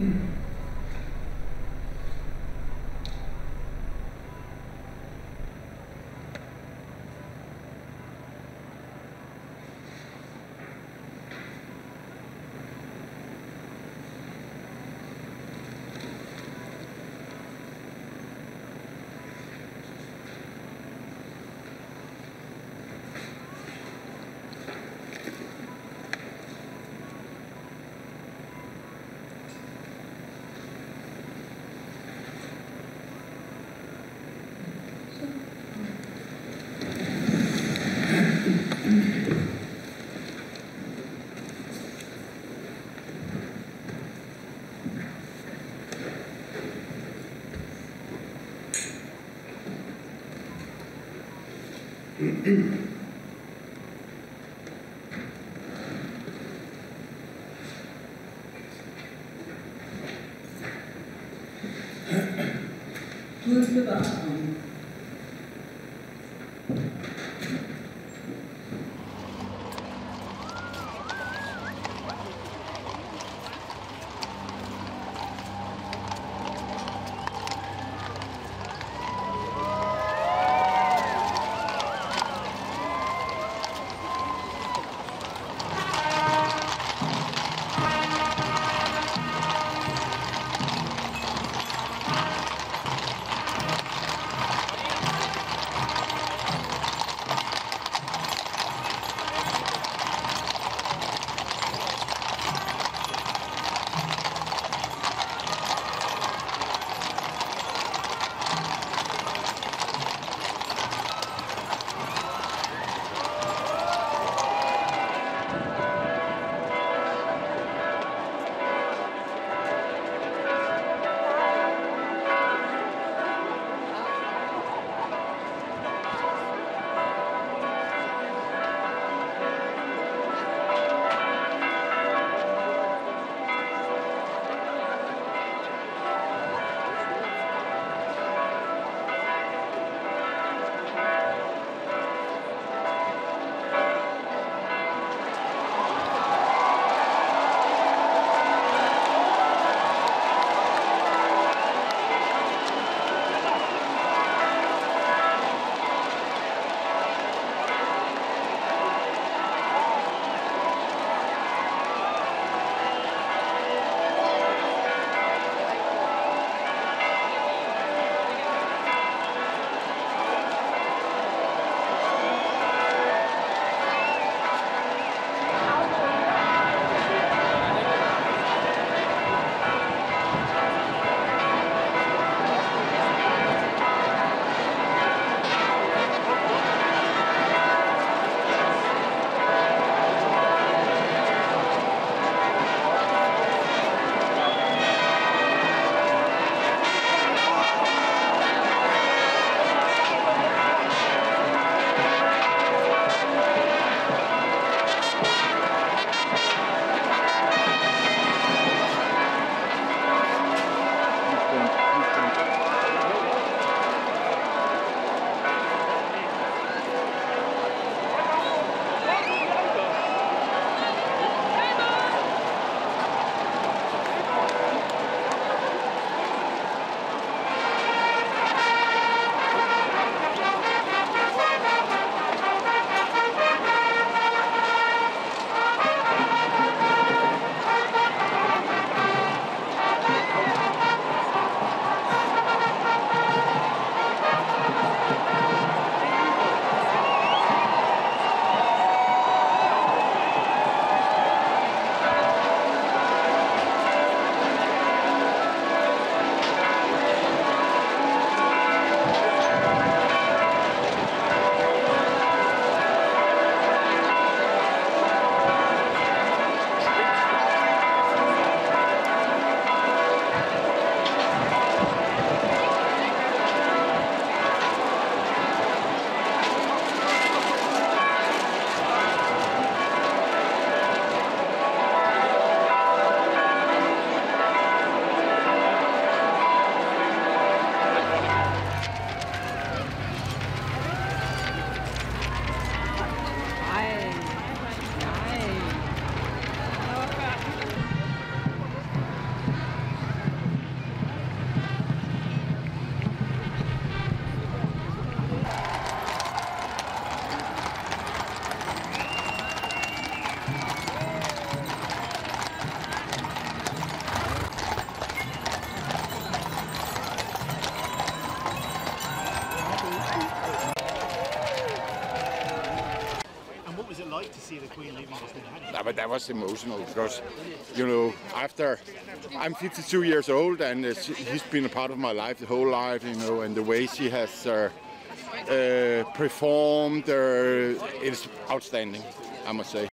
Move the button. No, but that was emotional because, you know, after I'm 52 years old and he's been a part of my life the whole life, you know, and the way she has performed, it's outstanding, I must say.